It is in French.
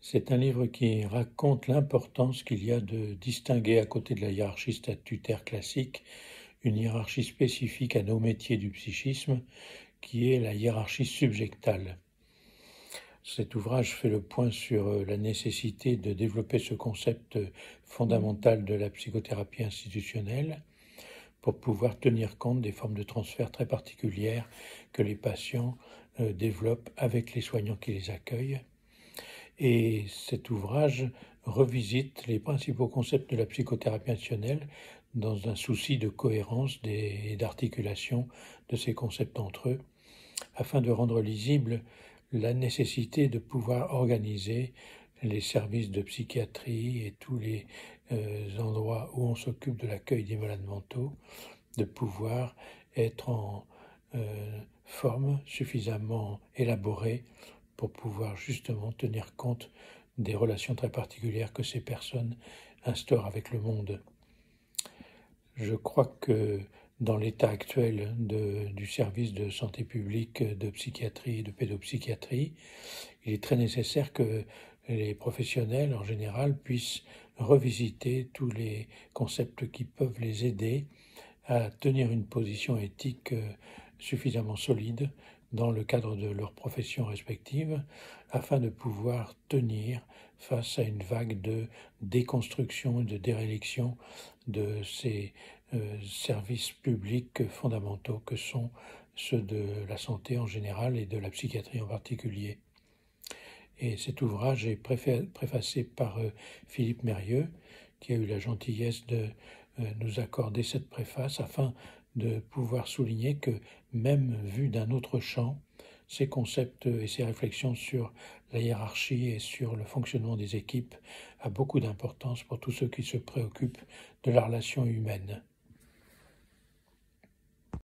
C'est un livre qui raconte l'importance qu'il y a de distinguer, à côté de la hiérarchie statutaire classique, une hiérarchie spécifique à nos métiers du psychisme, qui est la hiérarchie subjectale. Cet ouvrage fait le point sur la nécessité de développer ce concept fondamental de la psychothérapie institutionnelle pour pouvoir tenir compte des formes de transfert très particulières que les patients développent avec les soignants qui les accueillent. Et cet ouvrage revisite les principaux concepts de la psychothérapie institutionnelle dans un souci de cohérence et d'articulation de ces concepts entre eux, afin de rendre lisible la nécessité de pouvoir organiser les services de psychiatrie et tous les endroits où on s'occupe de l'accueil des malades mentaux, de pouvoir être en forme suffisamment élaborée pour pouvoir justement tenir compte des relations très particulières que ces personnes instaurent avec le monde. Je crois que dans l'état actuel du service de santé publique, de psychiatrie et de pédopsychiatrie, il est très nécessaire que les professionnels en général puissent revisiter tous les concepts qui peuvent les aider à tenir une position éthique suffisamment solide dans le cadre de leurs professions respectives, afin de pouvoir tenir face à une vague de déconstruction et de déréliction de ces services publics fondamentaux que sont ceux de la santé en général et de la psychiatrie en particulier. Et cet ouvrage est préfacé par Philippe Meirieu, qui a eu la gentillesse de nous accorder cette préface afin de pouvoir souligner que, même vu d'un autre champ, ces concepts et ces réflexions sur la hiérarchie et sur le fonctionnement des équipes a beaucoup d'importance pour tous ceux qui se préoccupent de la relation humaine.